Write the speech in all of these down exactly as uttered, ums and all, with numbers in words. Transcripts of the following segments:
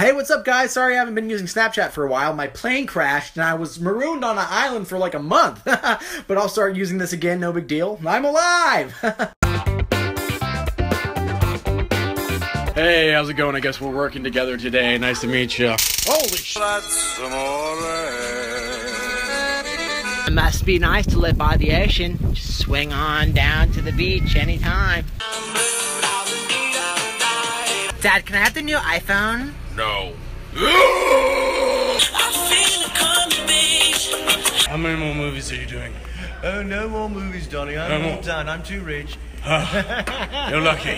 Hey, what's up, guys? Sorry I haven't been using Snapchat for a while. My plane crashed, and I was marooned on an island for like a month. But I'll start using this again, no big deal. I'm alive! Hey, how's it going? I guess we're working together today. Nice to meet you. Holy sh... That's amore. It must be nice to live by the ocean. Just swing on down to the beach anytime. Dad, can I have the new iPhone? No. How many more movies are you doing? Oh, no more movies, Donnie. I'm no all done. I'm too rich. Uh, you're lucky.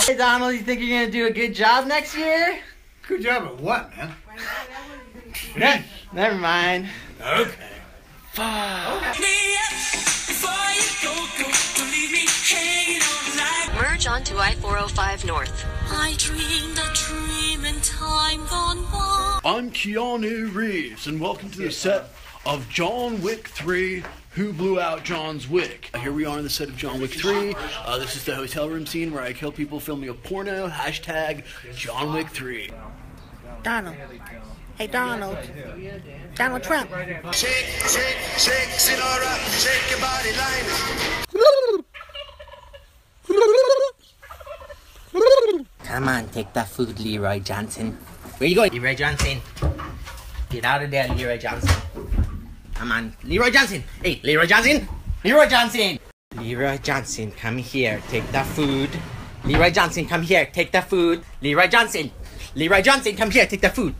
Hey, Donald, you think you're going to do a good job next year? Good job at what, man? Yeah. Never mind. Okay. Fuck. Merge onto I four oh five North. I dreamed a dream in time gone by. I'm Keanu Reeves, and welcome to the set of John Wick three, Who Blew Out John's Wick. Here we are on the set of John Wick three. Uh, this is the hotel room scene where I kill people filming a porno. Hashtag John Wick three. Donald. Hey, Donald. Donald Trump. Shake, shake, shake, Sinora, shake your body line. Come on, take that food, Leroy Johnson. Where you going? Leroy Johnson. Get out of there, Leroy Johnson. Come on, Leroy Johnson. Hey, Leroy Johnson. Leroy Johnson. Leroy Johnson, come here. Take that food. Leroy Johnson, come here. Take that food. Leroy Johnson. Leroy Johnson, come here. Take that food.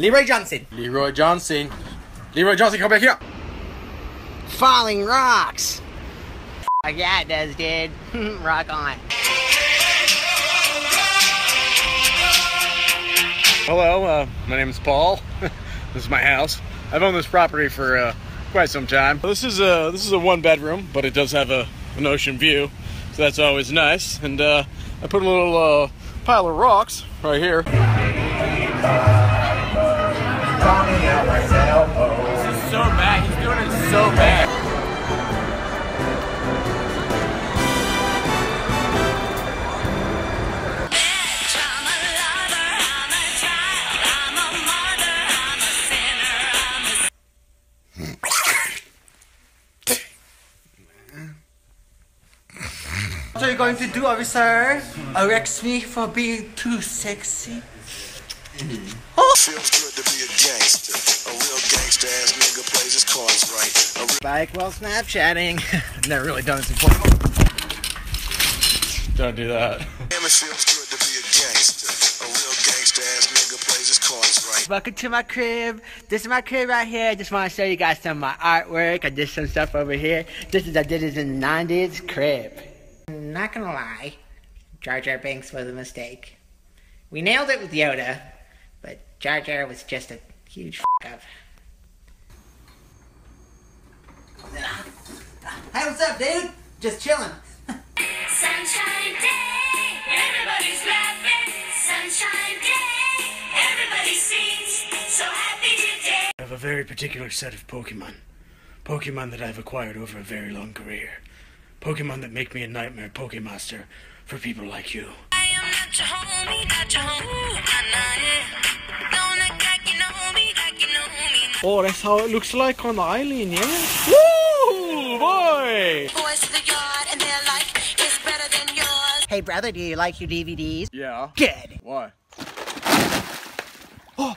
Leroy Johnson. Leroy Johnson. Leroy Johnson, come back here. Falling rocks. F yeah, it does, dude. Rock on. Hello, uh, my name is Paul. This is my house. I've owned this property for uh, quite some time. This is a this is a one bedroom, but it does have a an ocean view, so that's always nice. And uh, I put a little uh, pile of rocks right here. This is so bad. He's doing it so bad. What are you going to do, officer? Arrest me for being too sexy? Oh. Feels good to be a gangster. A real gangster ass nigga plays his cards right. Bike while Snapchatting. I've never really done this before. Don't do that. Damn, it feels good to be a gangster. A real gangster ass nigga plays his cards right. Welcome to my crib. This is my crib right here. I just want to show you guys some of my artwork. I did some stuff over here. This is I did this in the nineties crib. I'm not gonna lie, Jar Jar Binks was a mistake. We nailed it with Yoda. But Jar Jar was just a huge f*** up. Hey, what's up, dude? Just chillin'. Sunshine day, everybody's laughing. Sunshine day, everybody sings. So happy today. I have a very particular set of Pokemon. Pokemon that I've acquired over a very long career. Pokemon that make me a nightmare Pokemaster for people like you. I am not your homie, not your homie. Oh, that's how it looks like on the island, yeah? Woo, boy! Voice of the yard, and they're like, it's better than yours. Hey, brother, do you like your D V Ds? Yeah. Good. Why? Oh,